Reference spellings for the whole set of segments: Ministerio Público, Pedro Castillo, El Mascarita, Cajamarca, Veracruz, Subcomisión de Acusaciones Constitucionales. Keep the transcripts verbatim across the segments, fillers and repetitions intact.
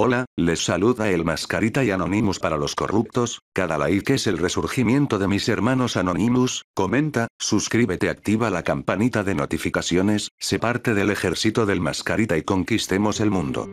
Hola, les saluda el Mascarita y Anonymous para los corruptos, cada like es el resurgimiento de mis hermanos Anonymous, comenta, suscríbete, activa la campanita de notificaciones, sé parte del ejército del Mascarita y conquistemos el mundo.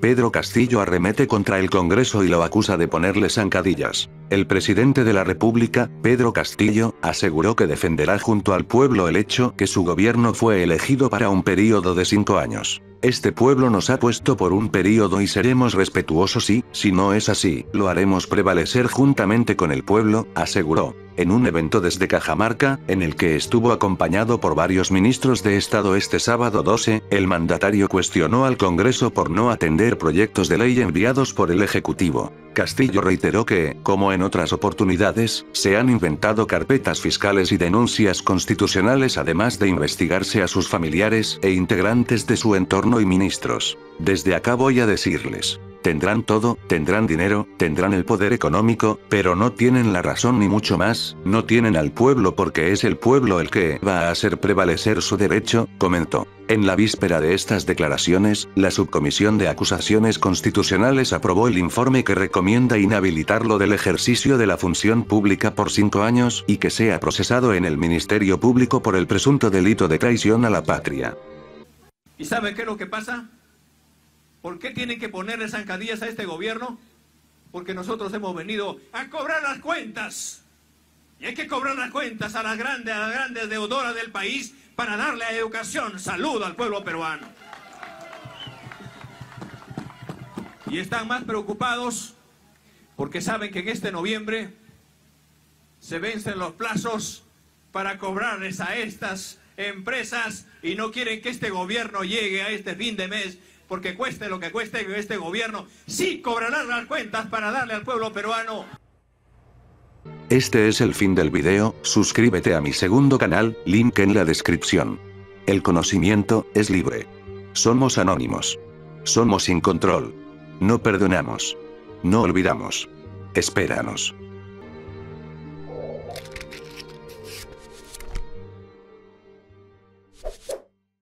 Pedro Castillo arremete contra el Congreso y lo acusa de ponerle zancadillas. El presidente de la República, Pedro Castillo, aseguró que defenderá junto al pueblo el hecho que su gobierno fue elegido para un período de cinco años. Este pueblo nos ha puesto por un período y seremos respetuosos y, si no es así, lo haremos prevalecer juntamente con el pueblo, aseguró. En un evento desde Cajamarca, en el que estuvo acompañado por varios ministros de Estado este sábado doce, el mandatario cuestionó al Congreso por no atender proyectos de ley enviados por el Ejecutivo. Castillo reiteró que, como en otras oportunidades, se han inventado carpetas fiscales y denuncias constitucionales además de investigarse a sus familiares e integrantes de su entorno y ministros. Desde acá voy a decirles. Tendrán todo, tendrán dinero, tendrán el poder económico, pero no tienen la razón ni mucho más, no tienen al pueblo porque es el pueblo el que va a hacer prevalecer su derecho, comentó. En la víspera de estas declaraciones, la Subcomisión de Acusaciones Constitucionales aprobó el informe que recomienda inhabilitarlo del ejercicio de la función pública por cinco años y que sea procesado en el Ministerio Público por el presunto delito de traición a la patria. ¿Y sabe qué es lo que pasa? ¿Por qué tienen que ponerle zancadillas a este gobierno? Porque nosotros hemos venido a cobrar las cuentas. Y hay que cobrar las cuentas a las grandes, a las grandes deudoras del país para darle a educación, salud al pueblo peruano. Y están más preocupados porque saben que en este noviembre se vencen los plazos para cobrarles a estas empresas y no quieren que este gobierno llegue a este fin de mes. Porque cueste lo que cueste, este gobierno sí cobrará las cuentas para darle al pueblo peruano. Este es el fin del video, suscríbete a mi segundo canal, link en la descripción. El conocimiento es libre. Somos anónimos. Somos sin control. No perdonamos. No olvidamos. Espéranos.